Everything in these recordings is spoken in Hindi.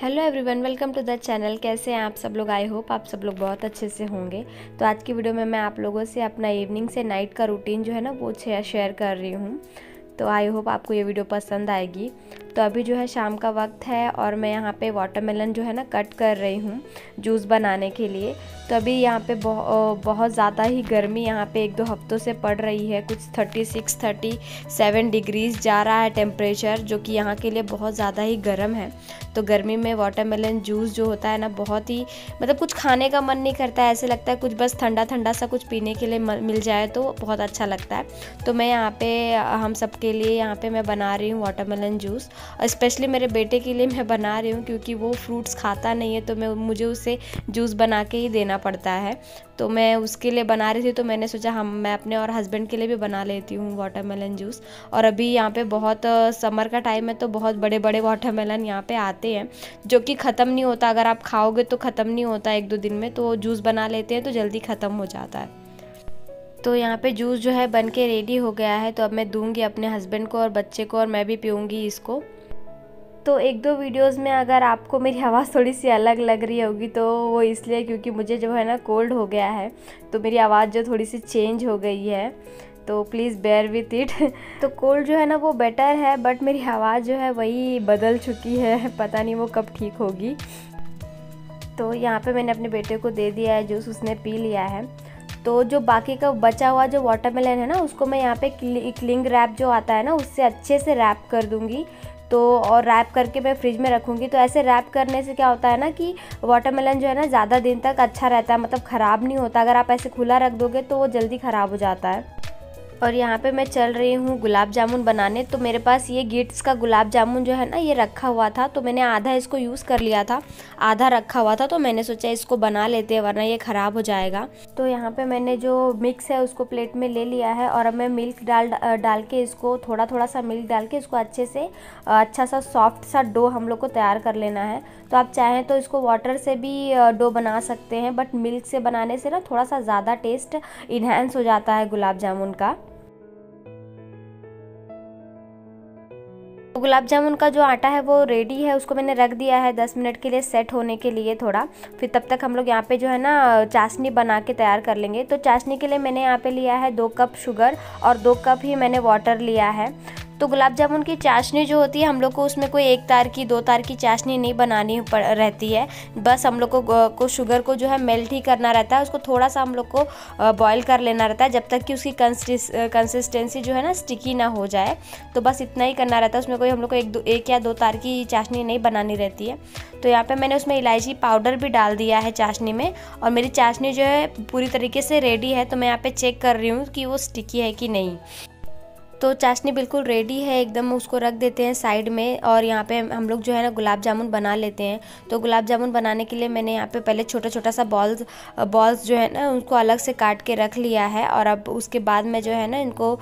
Hello everyone, welcome to the channel. कैसे हैं आप सब लोग? आई होप आप सब लोग बहुत अच्छे से होंगे। तो आज की वीडियो में मैं आप लोगों से अपना इवनिंग से नाइट का रूटीन जो है ना वो शेयर कर रही हूँ। तो आई होप आपको ये वीडियो पसंद आएगी। तो अभी जो है शाम का वक्त है और मैं यहाँ पे वाटरमेलन जो है ना कट कर रही हूँ जूस बनाने के लिए। तो अभी यहाँ पे बहुत ज़्यादा ही गर्मी यहाँ पे एक दो हफ्तों से पड़ रही है। कुछ 36 37 डिग्रीज़ जा रहा है टेम्परेचर, जो कि यहाँ के लिए बहुत ज़्यादा ही गर्म है। तो गर्मी में वाटरमेलन जूस जो होता है ना बहुत ही मतलब कुछ खाने का मन नहीं करता है, ऐसे लगता है कुछ बस ठंडा ठंडा सा कुछ पीने के लिए मिल जाए तो बहुत अच्छा लगता है। तो मैं यहाँ पे हम सब के लिए यहाँ पे मैं बना रही हूँ वाटरमेलन जूस, स्पेशली मेरे बेटे के लिए मैं बना रही हूँ क्योंकि वो फ्रूट्स खाता नहीं है तो मुझे उसे जूस बना के ही देना पड़ता है। तो मैं उसके लिए बना रही थी, तो मैंने सोचा मैं अपने और हस्बैंड के लिए भी बना लेती हूँ वाटरमेलन जूस। और अभी यहाँ पे बहुत समर का टाइम है तो बहुत बड़े बड़े वाटरमेलन यहाँ पे आते हैं जो कि ख़त्म नहीं होता। अगर आप खाओगे तो ख़त्म नहीं होता एक दो दिन में, तो जूस बना लेते हैं तो जल्दी ख़त्म हो जाता है। तो यहाँ पे जूस जो है बन के रेडी हो गया है। तो अब मैं दूंगी अपने हस्बैंड को और बच्चे को और मैं भी पीऊँगी इसको। तो एक दो वीडियोस में अगर आपको मेरी आवाज़ थोड़ी सी अलग लग रही होगी तो वो इसलिए क्योंकि मुझे जो है ना कोल्ड हो गया है, तो मेरी आवाज़ जो थोड़ी सी चेंज हो गई है, तो प्लीज़ बेयर विथ इट। तो कोल्ड जो है ना वो बेटर है, बट मेरी आवाज़ जो है वही बदल चुकी है, पता नहीं वो कब ठीक होगी। तो यहाँ पे मैंने अपने बेटे को दे दिया है जूस, उसने पी लिया है। तो जो बाकी का बचा हुआ जो वाटरमेलन है ना उसको मैं यहाँ पे क्लिंग रैप जो आता है ना उससे अच्छे से रैप कर दूँगी। तो और रैप करके मैं फ्रिज में रखूँगी। तो ऐसे रैप करने से क्या होता है ना कि वाटरमेलन जो है ना ज़्यादा दिन तक अच्छा रहता है, मतलब ख़राब नहीं होता। अगर आप ऐसे खुला रख दोगे तो वो जल्दी ख़राब हो जाता है। और यहाँ पे मैं चल रही हूँ गुलाब जामुन बनाने। तो मेरे पास ये गिट्स का गुलाब जामुन जो है ना ये रखा हुआ था, तो मैंने आधा इसको यूज़ कर लिया था, आधा रखा हुआ था। तो मैंने सोचा इसको बना लेते हैं वरना ये ख़राब हो जाएगा। तो यहाँ पे मैंने जो मिक्स है उसको प्लेट में ले लिया है और अब मैं मिल्क डाल के इसको थोड़ा सा मिल्क डाल के इसको अच्छे से अच्छा सा सॉफ्ट सा डो हम लोग को तैयार कर लेना है। तो आप चाहें तो इसको वाटर से भी डो बना सकते हैं, बट मिल्क से बनाने से ना थोड़ा सा ज़्यादा टेस्ट इन्हेंस हो जाता है गुलाब जामुन का। गुलाब जामुन का जो आटा है वो रेडी है, उसको मैंने रख दिया है 10 मिनट के लिए सेट होने के लिए थोड़ा। फिर तब तक हम लोग यहाँ पे जो है ना चाशनी बना के तैयार कर लेंगे। तो चाशनी के लिए मैंने यहाँ पे लिया है 2 कप शुगर और 2 कप ही मैंने वाटर लिया है। तो गुलाब जामुन की चाशनी जो होती है हम लोग को उसमें कोई 1 तार की 2 तार की चाशनी नहीं बनानी रहती है, बस हम लोग को शुगर को जो है मेल्ट ही करना रहता है। उसको थोड़ा सा हम लोग को बॉईल कर लेना रहता है जब तक कि उसकी कंसिस्टेंसी जो है ना स्टिकी ना हो जाए, तो बस इतना ही करना रहता है। उसमें कोई हम लोग को 1 या 2 तार की चाशनी नहीं बनानी रहती है। तो यहाँ पे मैंने उसमें इलायची पाउडर भी डाल दिया है चाशनी में। और मेरी चाशनी जो है पूरी तरीके से रेडी है, तो मैं यहाँ पे चेक कर रही हूँ कि वो स्टिकी है कि नहीं। तो चाशनी बिल्कुल रेडी है एकदम, उसको रख देते हैं साइड में। और यहाँ पे हम लोग जो है ना गुलाब जामुन बना लेते हैं। तो गुलाब जामुन बनाने के लिए मैंने यहाँ पे पहले छोटा सा बॉल्स जो है ना उनको अलग से काट के रख लिया है। और अब उसके बाद मैं जो है ना इनको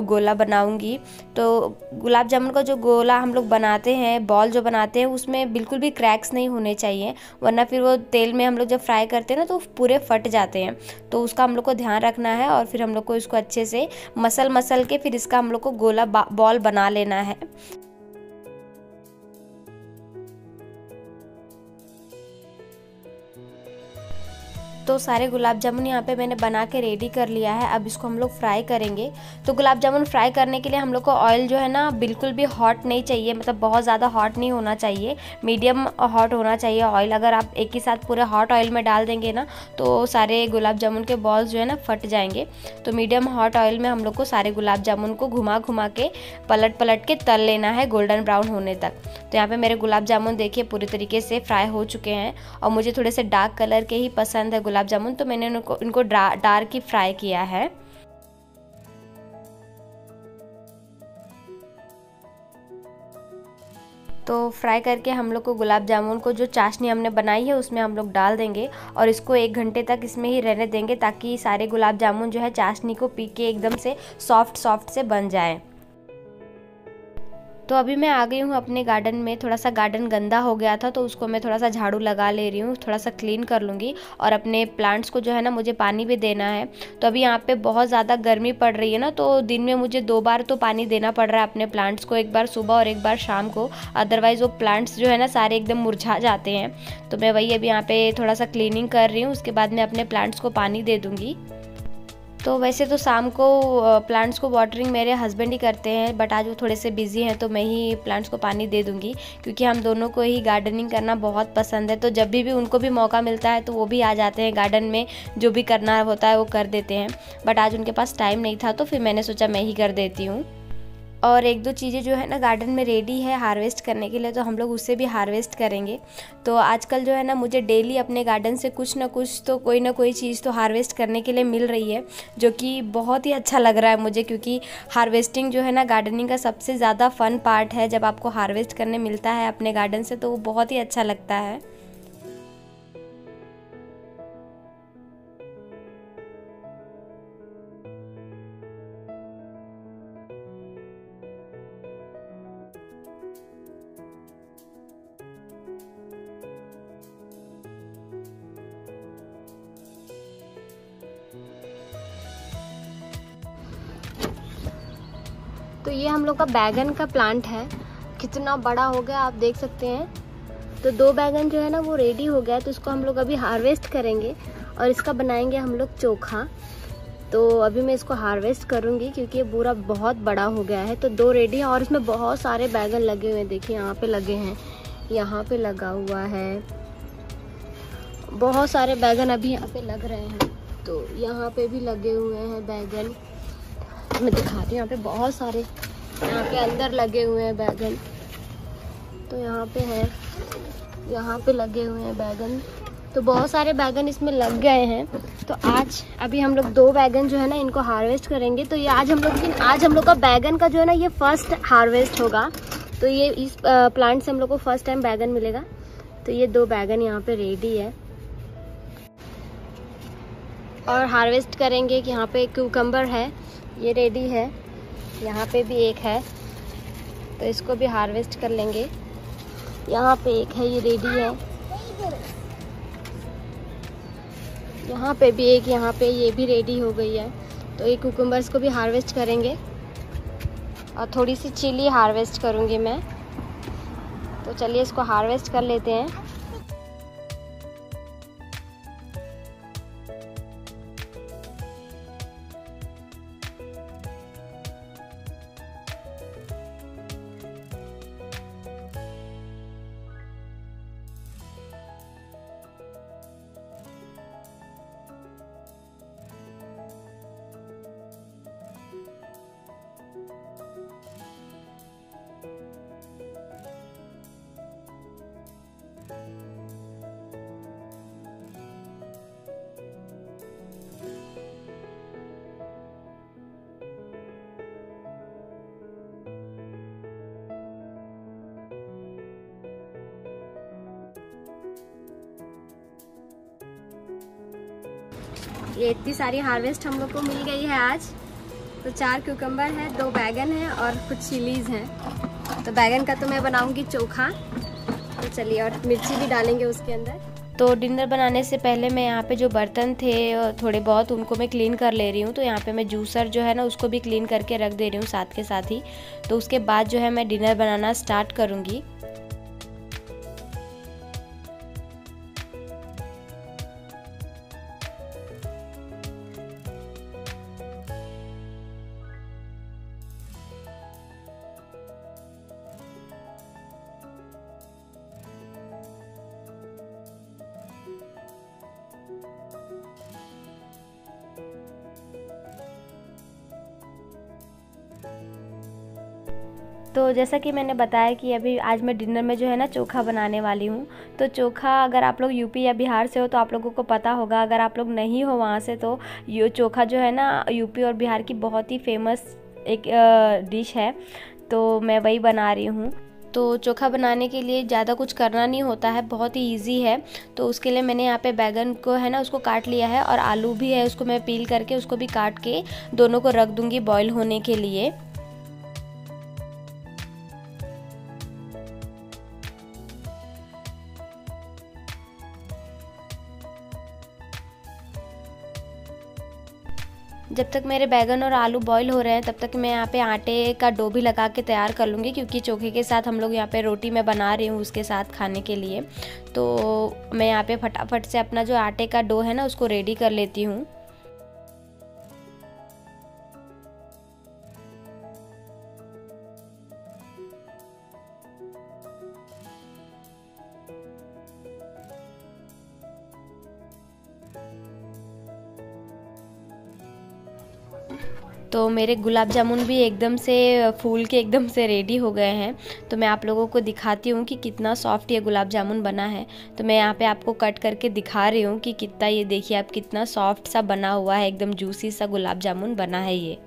गोला बनाऊँगी। तो गुलाब जामुन का जो गोला हम लोग बनाते हैं, बॉल जो बनाते हैं, उसमें बिल्कुल भी क्रैक्स नहीं होने चाहिए, वरना फिर वो तेल में हम लोग जब फ्राई करते हैं ना तो पूरे फट जाते हैं। तो उसका हम लोग को ध्यान रखना है। और फिर हम लोग को इसको अच्छे से मसल के फिर इसका हम लोग को गोला बॉल बना लेना है। तो सारे गुलाब जामुन यहाँ पे मैंने बना के रेडी कर लिया है, अब इसको हम लोग फ्राई करेंगे। तो गुलाब जामुन फ्राई करने के लिए हम लोग को ऑयल जो है ना बिल्कुल भी हॉट नहीं चाहिए, मतलब बहुत ज़्यादा हॉट नहीं होना चाहिए, मीडियम हॉट होना चाहिए ऑयल। अगर आप एक ही साथ पूरे हॉट ऑयल में डाल देंगे ना तो सारे गुलाब जामुन के बॉल्स जो है ना फट जाएंगे। तो मीडियम हॉट ऑयल में हम लोग को सारे गुलाब जामुन को घुमा घुमा के पलट के तल लेना है गोल्डन ब्राउन होने तक। तो यहाँ पर मेरे गुलाब जामुन देखिए पूरी तरीके से फ्राई हो चुके हैं। और मुझे थोड़े से डार्क कलर के ही पसंद है गुलाब जामुन, तो मैंने इनको डार्क ही फ्राई किया है। तो फ्राई करके हम लोग को गुलाब जामुन को जो चाशनी हमने बनाई है उसमें हम लोग डाल देंगे और इसको 1 घंटे तक इसमें ही रहने देंगे ताकि सारे गुलाब जामुन जो है चाशनी को पी के एकदम से सॉफ्ट से बन जाए। तो अभी मैं आ गई हूँ अपने गार्डन में। थोड़ा सा गार्डन गंदा हो गया था तो उसको मैं थोड़ा सा झाड़ू लगा ले रही हूँ, थोड़ा सा क्लीन कर लूँगी। और अपने प्लांट्स को जो है ना मुझे पानी भी देना है। तो अभी यहाँ पे बहुत ज़्यादा गर्मी पड़ रही है ना, तो दिन में मुझे 2 बार तो पानी देना पड़ रहा है अपने प्लांट्स को, एक बार सुबह और एक बार शाम को। अदरवाइज़ वो प्लांट्स जो है ना सारे एकदम मुरझा जाते हैं। तो मैं वही अभी यहाँ पे थोड़ा सा क्लीनिंग कर रही हूँ, उसके बाद मैं अपने प्लांट्स को पानी दे दूँगी। तो वैसे तो शाम को प्लांट्स को वाटरिंग मेरे हस्बैंड ही करते हैं, बट आज वो थोड़े से बिजी हैं तो मैं ही प्लांट्स को पानी दे दूँगी, क्योंकि हम दोनों को ही गार्डनिंग करना बहुत पसंद है। तो जब भी उनको भी मौका मिलता है तो वो भी आ जाते हैं गार्डन में, जो भी करना होता है वो कर देते हैं। बट आज उनके पास टाइम नहीं था तो फिर मैंने सोचा मैं ही कर देती हूँ। और 1-2 चीज़ें जो है ना गार्डन में रेडी है हार्वेस्ट करने के लिए, तो हम लोग उससे भी हार्वेस्ट करेंगे। तो आजकल जो है ना मुझे डेली अपने गार्डन से कुछ ना कुछ तो कोई ना कोई चीज़ तो हार्वेस्ट करने के लिए मिल रही है, जो कि बहुत ही अच्छा लग रहा है मुझे। क्योंकि हार्वेस्टिंग जो है ना गार्डनिंग का सबसे ज़्यादा फन पार्ट है। जब आपको हार्वेस्ट करने मिलता है अपने गार्डन से तो वो बहुत ही अच्छा लगता है। तो ये हम लोग का बैगन का प्लांट है, कितना बड़ा हो गया आप देख सकते हैं। तो 2 बैगन जो है ना वो रेडी हो गया, तो इसको हम लोग अभी हार्वेस्ट करेंगे और इसका बनाएंगे हम लोग चोखा। तो अभी मैं इसको हार्वेस्ट करूँगी क्योंकि ये पूरा बहुत बड़ा हो गया है। तो 2 रेडी है और इसमें बहुत सारे बैगन लगे हुए हैं। देखिए यहाँ पे लगे हैं, यहाँ पे लगा हुआ है, बहुत सारे बैगन अभी यहाँ पे लग रहे हैं। तो यहाँ पे भी लगे हुए हैं बैगन, मैं दिखाती हूँ। यहाँ पे बहुत सारे यहाँ के अंदर लगे हुए हैं बैगन। तो यहाँ पे है, यहाँ पे लगे हुए हैं बैगन। तो बहुत सारे बैगन इसमें लग गए हैं। तो आज अभी हम लोग 2 बैगन जो है ना इनको हार्वेस्ट करेंगे। तो ये आज हम लोग का बैगन का जो है ना ये फर्स्ट हार्वेस्ट होगा। तो ये इस प्लांट से हम लोग को फर्स्ट टाइम बैगन मिलेगा। तो ये 2 बैगन यहाँ पे रेडी है और हार्वेस्ट करेंगे। कि यहाँ पे क्यूकम्बर है, ये रेडी है, यहाँ पे भी एक है तो इसको भी हार्वेस्ट कर लेंगे। यहाँ पे एक है, ये रेडी है। यहाँ पे भी एक, यहाँ पे ये भी रेडी हो गई है। तो ये कुकुम्बर्स को भी हार्वेस्ट करेंगे और थोड़ी सी चिली हार्वेस्ट करूँगी मैं। तो चलिए इसको हार्वेस्ट कर लेते हैं। ये इतनी सारी हार्वेस्ट हम लोग को मिल गई है आज। तो 4 क्यूकम्बर है, 2 बैगन है और कुछ चिलीज़ हैं। तो बैगन का तो मैं बनाऊंगी चोखा। तो चलिए, और मिर्ची भी डालेंगे उसके अंदर। तो डिनर बनाने से पहले मैं यहाँ पे जो बर्तन थे थोड़े बहुत उनको मैं क्लीन कर ले रही हूँ। तो यहाँ पे मैं जूसर जो है ना उसको भी क्लीन करके रख दे रही हूँ साथ के साथ ही। तो उसके बाद जो है मैं डिनर बनाना स्टार्ट करूँगी। तो जैसा कि मैंने बताया कि अभी आज मैं डिनर में जो है ना चोखा बनाने वाली हूँ। तो चोखा अगर आप लोग यूपी या बिहार से हो तो आप लोगों को पता होगा, अगर आप लोग नहीं हो वहाँ से तो ये चोखा जो है ना यूपी और बिहार की बहुत ही फेमस एक डिश है। तो मैं वही बना रही हूँ। तो चोखा बनाने के लिए ज़्यादा कुछ करना नहीं होता है, बहुत ही ईजी है। तो उसके लिए मैंने यहाँ पे बैगन को है ना उसको काट लिया है और आलू भी है, उसको मैं पील करके उसको भी काट के दोनों को रख दूँगी बॉईल होने के लिए। जब तक मेरे बैगन और आलू बॉईल हो रहे हैं तब तक मैं यहाँ पे आटे का डो भी लगा के तैयार कर लूँगी, क्योंकि चोखे के साथ हम लोग यहाँ पे रोटी मैं बना रही हूँ उसके साथ खाने के लिए। तो मैं यहाँ पे फटाफट से अपना जो आटे का डो है ना उसको रेडी कर लेती हूँ। तो मेरे गुलाब जामुन भी एकदम से फूल के एकदम से रेडी हो गए हैं। तो मैं आप लोगों को दिखाती हूँ कि कितना सॉफ्ट ये गुलाब जामुन बना है। तो मैं यहाँ पे आपको कट करके दिखा रही हूँ कि कितना, ये देखिए आप, कितना सॉफ्ट सा बना हुआ है, एकदम जूसी सा गुलाब जामुन बना है ये।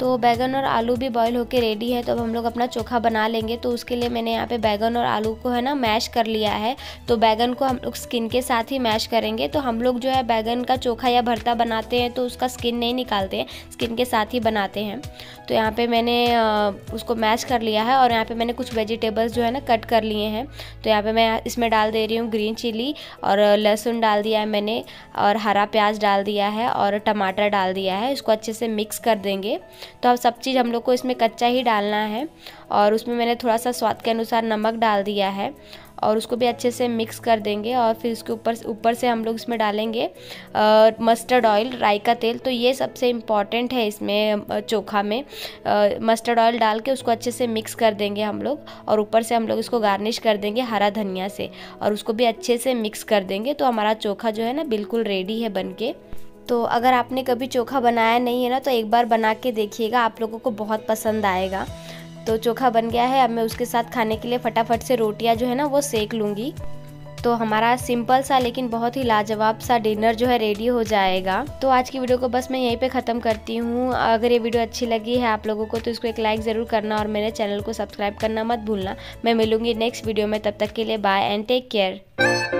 तो बैगन और आलू भी बॉईल होके रेडी है। तो अब हम लोग अपना चोखा बना लेंगे। तो उसके लिए मैंने यहाँ पे बैगन और आलू को है ना मैश कर लिया है। तो बैगन को हम लोग स्किन के साथ ही मैश करेंगे। तो हम लोग जो है बैगन का चोखा या भरता बनाते हैं तो उसका स्किन नहीं निकालते हैं, स्किन के साथ ही बनाते हैं। तो यहाँ पे मैंने उसको मैश कर लिया है और यहाँ पे मैंने कुछ वेजिटेबल्स जो है ना कट कर लिए हैं। तो यहाँ पे मैं इसमें डाल दे रही हूँ ग्रीन चिली और लहसुन डाल दिया है मैंने, और हरा प्याज डाल दिया है और टमाटर डाल दिया है। इसको अच्छे से मिक्स कर देंगे। तो अब सब चीज़ हम लोग को इसमें कच्चा ही डालना है और उसमें मैंने थोड़ा सा स्वाद के अनुसार नमक डाल दिया है और उसको भी अच्छे से मिक्स कर देंगे। और फिर उसके ऊपर से हम लोग इसमें डालेंगे मस्टर्ड ऑयल, राई का तेल। तो ये सबसे इम्पॉर्टेंट है इसमें चोखा में। मस्टर्ड ऑयल डाल के उसको अच्छे से मिक्स कर देंगे हम लोग और ऊपर से हम लोग इसको गार्निश कर देंगे हरा धनिया से और उसको भी अच्छे से मिक्स कर देंगे। तो हमारा चोखा जो है ना बिल्कुल रेडी है बन के। तो अगर आपने कभी चोखा बनाया नहीं है ना तो एक बार बना के देखिएगा, आप लोगों को बहुत पसंद आएगा। तो चोखा बन गया है। अब मैं उसके साथ खाने के लिए फटाफट से रोटियां जो है ना वो सेक लूँगी। तो हमारा सिंपल सा लेकिन बहुत ही लाजवाब सा डिनर जो है रेडी हो जाएगा। तो आज की वीडियो को बस मैं यहीं पे ख़त्म करती हूँ। अगर ये वीडियो अच्छी लगी है आप लोगों को तो इसको एक लाइक ज़रूर करना और मेरे चैनल को सब्सक्राइब करना मत भूलना। मैं मिलूँगी नेक्स्ट वीडियो में, तब तक के लिए बाय एंड टेक केयर।